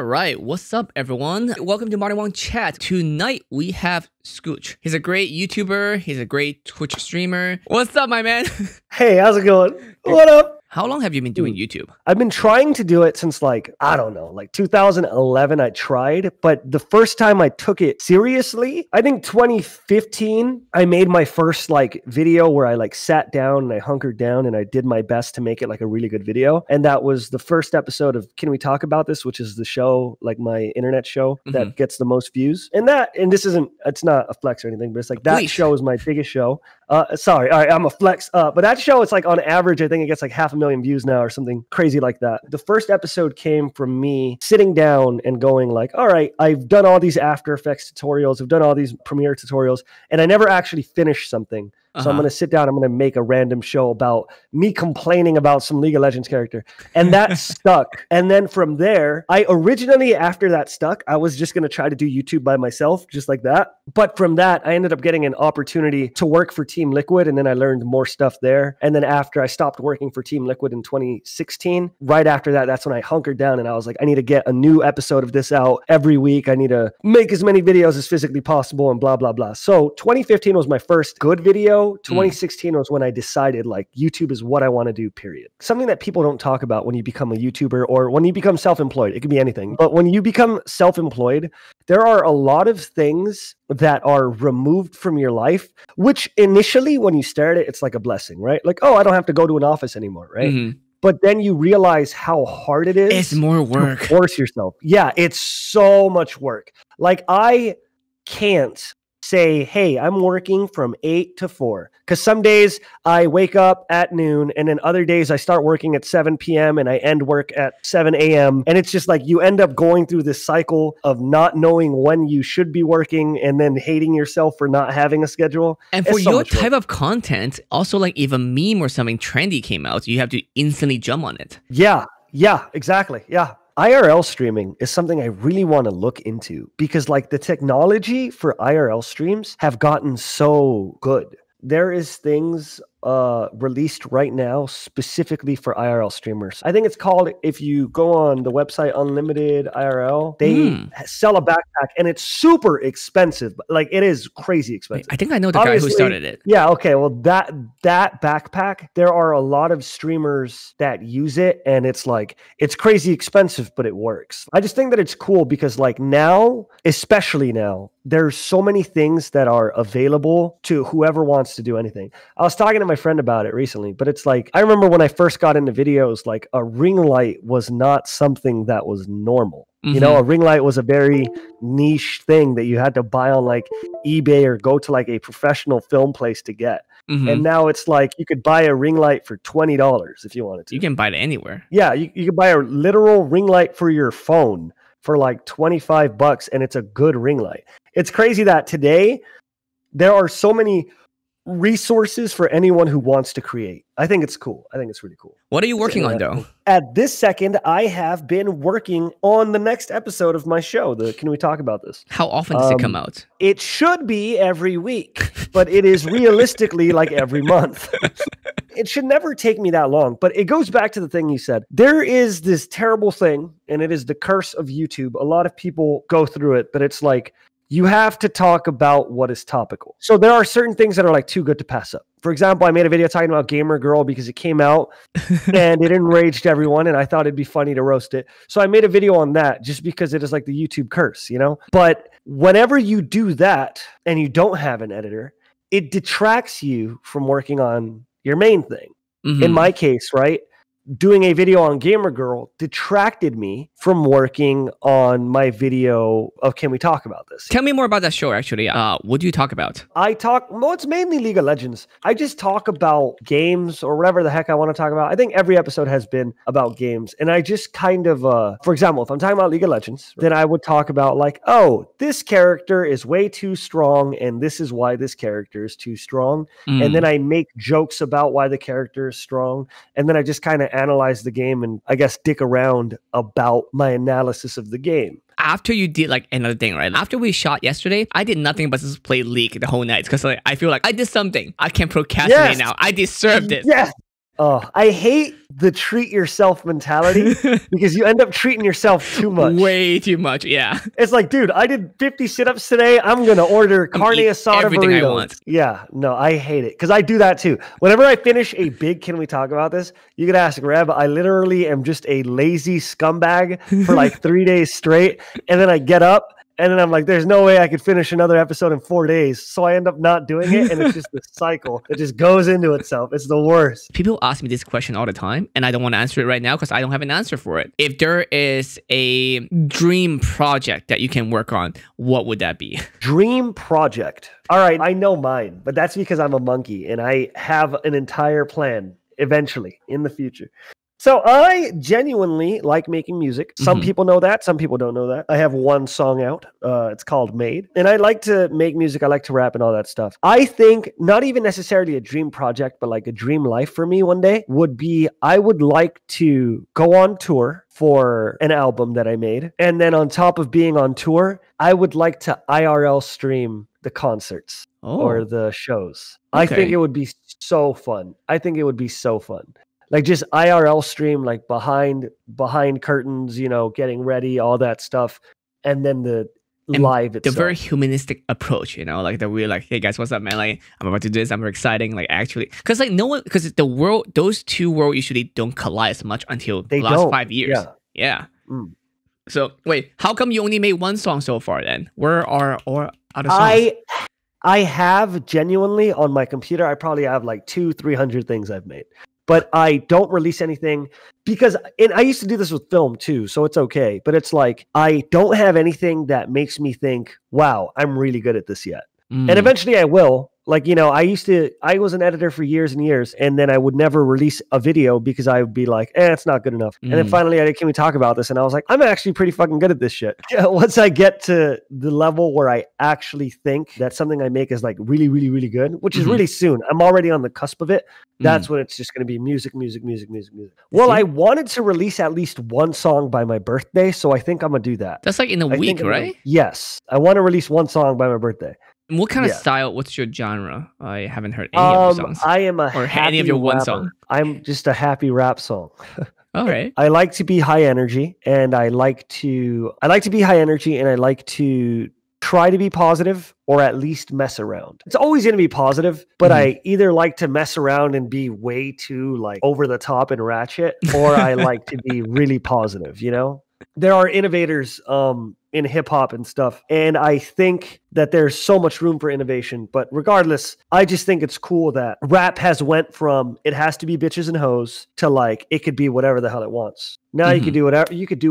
All right, what's up everyone? Welcome to Martin Wong Chat. Tonight we have Skooch. He's a great YouTuber, he's a great Twitch streamer. What's up, my man? Hey, how's it going? What up? How long have you been doing YouTube? I've been trying to do it since I don't know, 2011 I tried, but the first time I took it seriously, I think 2015, I made my first video where I sat down and I hunkered down and I did my best to make it a really good video. And that was the first episode of Can We Talk About This, which is the show, my internet show that gets the most views. And that, and this isn't, it's not a flex or anything, but it's like that show is my biggest show. Sorry, all right, I'm a flex, but that show, it's on average, I think it gets half a million views now or something crazy like that. The first episode came from me sitting down and going all right, I've done all these After Effects tutorials, I've done all these Premiere tutorials, and I never actually finished something. So I'm going to sit down, I'm going to make a random show about me complaining about some League of Legends character. And that stuck. And then from there, I originally, after that stuck, I was just going to try to do YouTube by myself, just like that. But from that, I ended up getting an opportunity to work for Team Liquid. And then I learned more stuff there. And then after I stopped working for Team Liquid in 2016, right after that, that's when I hunkered down and I was like, I need to get a new episode of this out every week. I need to make as many videos as physically possible and blah, blah, blah. So 2015 was my first good video. 2016 was when I decided YouTube is what I want to do, period. Something that people don't talk about when you become a YouTuber or when you become self-employed, it could be anything. But when you become self-employed, there are a lot of things that are removed from your life, which initially when you stare at it, it's like a blessing, right? Like, oh, I don't have to go to an office anymore, right? But then you realize how hard it is. It's more work. To force yourself. Yeah, it's so much work. I can't say, hey, I'm working from 8 to 4. Because some days I wake up at noon and then other days I start working at 7 p.m. and I end work at 7 a.m. And it's just you end up going through this cycle of not knowing when you should be working and then hating yourself for not having a schedule. And for your type of content, also if a meme or something trendy came out, you have to instantly jump on it. Yeah, yeah, exactly. Yeah. IRL streaming is something I really want to look into because the technology for IRL streams have gotten so good. There is things released right now specifically for IRL streamers. I think it's called, if you go on the website Unlimited IRL, they sell a backpack and it's super expensive. It is crazy expensive. I think I know the guy who started it. Yeah, okay. Well, that backpack, there are a lot of streamers that use it and it's it's crazy expensive, but it works. I just think that it's cool because now, especially now, there's so many things that are available to whoever wants to do anything. I was talking to my friend about it recently, but it's I remember when I first got into videos, a ring light was not something that was normal. You know, a ring light was a very niche thing that you had to buy on eBay or go to a professional film place to get. And now it's you could buy a ring light for $20 if you wanted to. You can buy it anywhere. Yeah, you can buy a literal ring light for your phone for $25 and it's a good ring light. It's crazy that today there are so many resources for anyone who wants to create. I think it's cool. I think it's really cool. What are you working on though? At this second, I have been working on the next episode of my show. Can We Talk About This? How often does it come out? It should be every week, but it is realistically every month. It should never take me that long, but it goes back to the thing you said. There is this terrible thing, and it is the curse of YouTube. A lot of people go through it, but it's you have to talk about what is topical. So there are certain things that are too good to pass up. For example, I made a video talking about Gamer Girl because it came out and it enraged everyone and I thought it'd be funny to roast it. So I made a video on that just because it is the YouTube curse, you know? But whenever you do that and you don't have an editor, it detracts you from working on your main thing. In my case, right? Doing a video on Gamer Girl detracted me from working on my video of Can We Talk About This? Tell me more about that show, actually. What do you talk about? Well, it's mainly League of Legends. I just talk about games or whatever the heck I want to talk about. I think every episode has been about games. And I just kind of, for example, if I'm talking about League of Legends, then I would talk about oh, this character is way too strong and this is why this character is too strong. And then I make jokes about why the character is strong. And then I just kind of analyze the game and I guess dick around about my analysis of the game. After you did another thing, right? After we shot yesterday, I did nothing but just play League the whole night because I feel I did something. I can procrastinate now. I deserve this. Yes. Oh, I hate the treat yourself mentality because you end up treating yourself too much. Way too much, yeah. It's like, dude, I did 50 sit-ups today. I'm going to order carne asada everything burritos. I want. Yeah, no, I hate it because I do that too. Whenever I finish a big Can We Talk About This, you can ask Reb, I literally am just a lazy scumbag for like 3 days straight. And then I get up. And then I'm like, there's no way I could finish another episode in 4 days. So I end up not doing it. And it's just this cycle that just goes into itself. It's the worst. People ask me this question all the time. And I don't want to answer it right now because I don't have an answer for it. If there is a dream project that you can work on, what would that be? Dream project. All right. I know mine. But that's because I'm a monkey. And I have an entire plan eventually in the future. So I genuinely like making music. Some people know that. Some people don't know that. I have one song out. It's called Made. And I like to make music. I like to rap and all that stuff. I think not even necessarily a dream project, but like a dream life for me one day would be I would like to go on tour for an album that I made. And then on top of being on tour, I would like to IRL stream the concerts or the shows. Okay. I think it would be so fun. I think it would be so fun. Like just IRL stream, like behind curtains, you know, getting ready, all that stuff. And then the live itself. The very humanistic approach, you know, like that we're like, hey guys, what's up, man? Like, I'm about to do this. I'm very exciting. Like actually, because like no one, because the world, those two worlds usually don't collide as much until the last 5 years. Yeah. So wait, how come you only made one song so far then? Where are all other songs? I have genuinely on my computer, I probably have like 200-300 things I've made. But I don't release anything because, and I used to do this with film too, so it's okay. But it's like, I don't have anything that makes me think, wow, I'm really good at this yet. And eventually I will. Like, you know, I was an editor for years and years, and then I would never release a video because I would be like, eh, it's not good enough. And then finally I did Can We Talk About This? And I was like, I'm actually pretty fucking good at this shit. Yeah, once I get to the level where I actually think that something I make is like really, really, really good, which is really soon. I'm already on the cusp of it. That's when it's just going to be music, music, music, music, music. Well, I wanted to release at least one song by my birthday, so I think I'm going to do that. That's like in a week, right? Yes. I want to release one song by my birthday. What kind of style? What's your genre? I haven't heard any of your songs. I am a happy rapper. One song. I'm just a happy rap song. All right. I like to be high energy, and I like to be high energy, and I like to try to be positive, or at least mess around. It's always going to be positive, but I either like to mess around and be way too like over the top and ratchet, or I like to be really positive. You know, there are innovators. In hip hop and stuff. And I think that there's so much room for innovation, but regardless, I just think it's cool that rap has went from, it has to be bitches and hoes to like, it could be whatever the hell it wants. Now you can do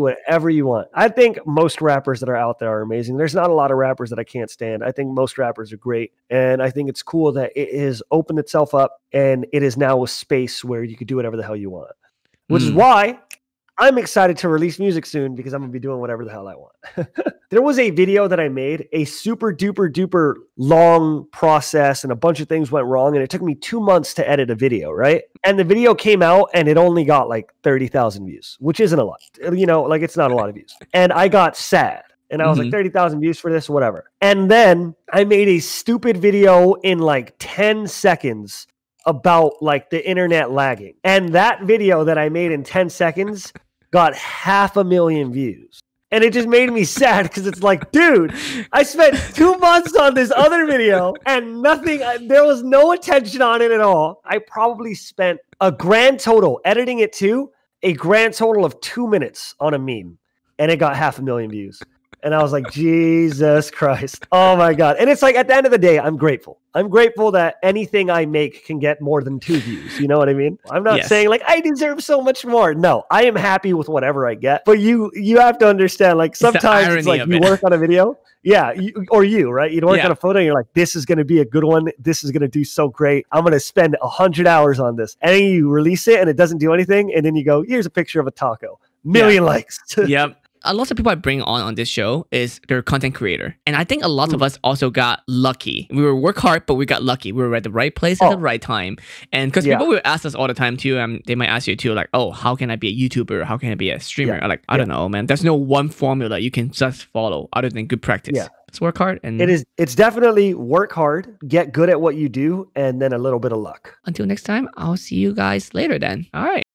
whatever you want. I think most rappers that are out there are amazing. There's not a lot of rappers that I can't stand. I think most rappers are great. And I think it's cool that it has opened itself up and it is now a space where you could do whatever the hell you want, which is why I'm excited to release music soon because I'm going to be doing whatever the hell I want. There was a video that I made, a super duper duper long process and a bunch of things went wrong. And it took me 2 months to edit a video, right? And the video came out and it only got like 30,000 views, which isn't a lot. You know, like it's not a lot of views. And I got sad. And I was like, 30,000 views for this, whatever. And then I made a stupid video in like 10 seconds about like the internet lagging. And that video that I made in 10 seconds... got 500,000 views. And it just made me sad because it's like, dude, I spent 2 months on this other video and nothing, there was no attention on it at all. I probably spent a grand total, editing it to a grand total of 2 minutes on a meme. And it got 500,000 views. And I was like, Jesus Christ. Oh my God. And it's like, at the end of the day, I'm grateful. I'm grateful that anything I make can get more than 2 views. You know what I mean? I'm not saying like, I deserve so much more. No, I am happy with whatever I get. But you have to understand, like sometimes it's like you work on a video. Yeah. Right? You'd work on a photo and you're like, this is going to be a good one. This is going to do so great. I'm going to spend 100 hours on this. And then you release it and it doesn't do anything. And then you go, here's a picture of a taco. Million likes. Yep. A lot of people I bring on this show is they're content creator. And I think a lot of us also got lucky. We were work hard, but we got lucky. We were at the right place at the right time. And because people will ask us all the time too, they might ask you too, like, oh, how can I be a YouTuber? How can I be a streamer? Like, I don't know, man. There's no one formula you can just follow other than good practice. Yeah. It's work hard, and it's definitely work hard, get good at what you do, and then a little bit of luck. Until next time, I'll see you guys later then. All right.